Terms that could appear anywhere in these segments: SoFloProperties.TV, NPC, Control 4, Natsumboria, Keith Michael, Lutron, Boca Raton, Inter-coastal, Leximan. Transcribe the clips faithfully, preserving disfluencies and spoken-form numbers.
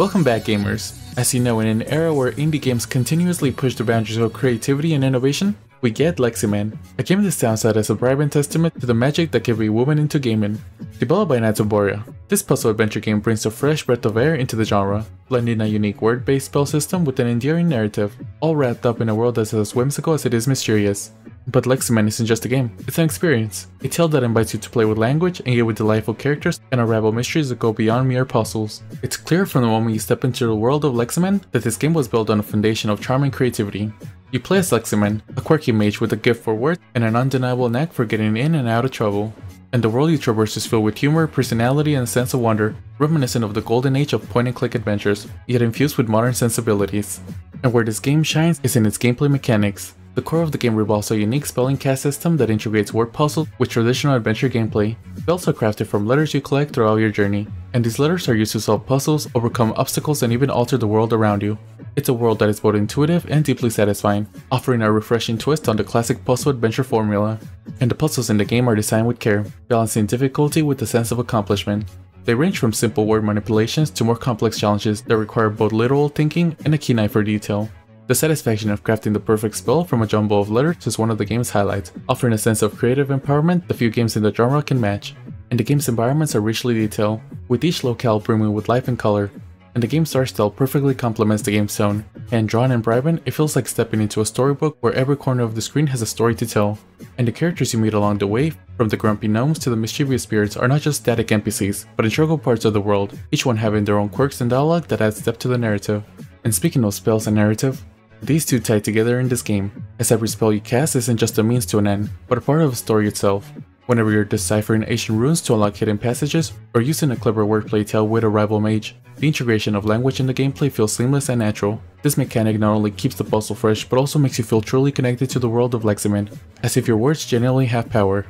Welcome back, gamers. As you know, in an era where indie games continuously push the boundaries of creativity and innovation, we get Leximan, a game that stands out as a vibrant testament to the magic that can be woven into gaming. Developed by Natsumboria, this puzzle adventure game brings a fresh breath of air into the genre, blending a unique word-based spell system with an endearing narrative, all wrapped up in a world that's as whimsical as it is mysterious. But Leximan isn't just a game, it's an experience, a tale that invites you to play with language, engage with delightful characters, and unravel mysteries that go beyond mere puzzles. It's clear from the moment you step into the world of Leximan that this game was built on a foundation of charm and creativity. You play as Leximan, a quirky mage with a gift for words and an undeniable knack for getting in and out of trouble. And the world you traverse is filled with humor, personality, and a sense of wonder, reminiscent of the golden age of point-and-click adventures, yet infused with modern sensibilities. And where this game shines is in its gameplay mechanics. The core of the game revolves a unique spelling cast system that integrates word puzzles with traditional adventure gameplay. Spells are crafted from letters you collect throughout your journey, and these letters are used to solve puzzles, overcome obstacles, and even alter the world around you. It's a world that is both intuitive and deeply satisfying, offering a refreshing twist on the classic puzzle adventure formula. And the puzzles in the game are designed with care, balancing difficulty with a sense of accomplishment. They range from simple word manipulations to more complex challenges that require both literal thinking and a keen eye for detail. The satisfaction of crafting the perfect spell from a jumble of letters is one of the game's highlights, offering a sense of creative empowerment that few games in the genre can match. And the game's environments are richly detailed, with each locale brimming with life and color. And the game's art style perfectly complements the game's tone. Hand-drawn and vibrant, it feels like stepping into a storybook where every corner of the screen has a story to tell. And the characters you meet along the way, from the grumpy gnomes to the mischievous spirits, are not just static N P Cs, but integral parts of the world, each one having their own quirks and dialogue that adds depth to the narrative. And speaking of spells and narrative, these two tie together in this game, as every spell you cast isn't just a means to an end, but a part of the story itself. Whenever you're deciphering ancient runes to unlock hidden passages, or using a clever wordplay tale with a rival mage, the integration of language in the gameplay feels seamless and natural. This mechanic not only keeps the puzzle fresh, but also makes you feel truly connected to the world of Leximan, as if your words genuinely have power.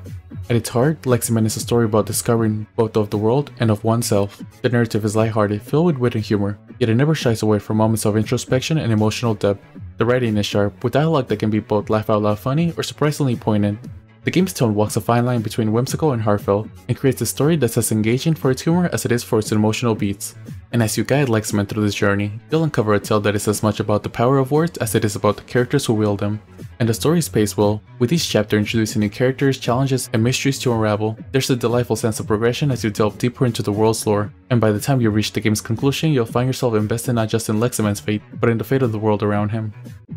At its heart, Leximan is a story about discovering both of the world and of oneself. The narrative is lighthearted, filled with wit and humor, yet it never shies away from moments of introspection and emotional depth. The writing is sharp, with dialogue that can be both laugh-out-loud funny or surprisingly poignant. The game's tone walks a fine line between whimsical and heartfelt, and creates a story that's as engaging for its humor as it is for its emotional beats. And as you guide Leximan through this journey, you'll uncover a tale that is as much about the power of words as it is about the characters who wield them. And the story is paced well, with each chapter introducing new characters, challenges, and mysteries to unravel. There's a delightful sense of progression as you delve deeper into the world's lore, and by the time you reach the game's conclusion, you'll find yourself invested not just in Leximan's fate, but in the fate of the world around him.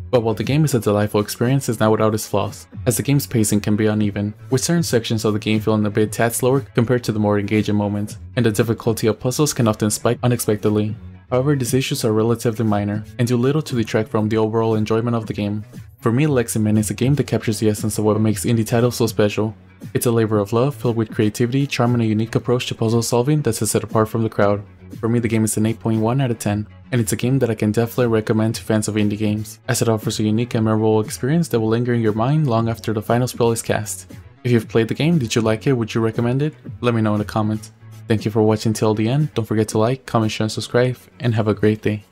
But while the game is a delightful experience, it's not without its flaws, as the game's pacing can be uneven, with certain sections of the game feeling a bit tad slower compared to the more engaging moments, and the difficulty of puzzles can often spike unexpectedly. However, these issues are relatively minor, and do little to detract from the overall enjoyment of the game. For me, Leximan is a game that captures the essence of what makes indie titles so special. It's a labor of love, filled with creativity, charm, and a unique approach to puzzle solving that's set apart from the crowd. For me, the game is an eight point one out of ten, and it's a game that I can definitely recommend to fans of indie games, as it offers a unique and memorable experience that will linger in your mind long after the final spell is cast. If you've played the game, did you like it? Would you recommend it? Let me know in the comments. Thank you for watching till the end. Don't forget to like, comment, share, and subscribe, and have a great day.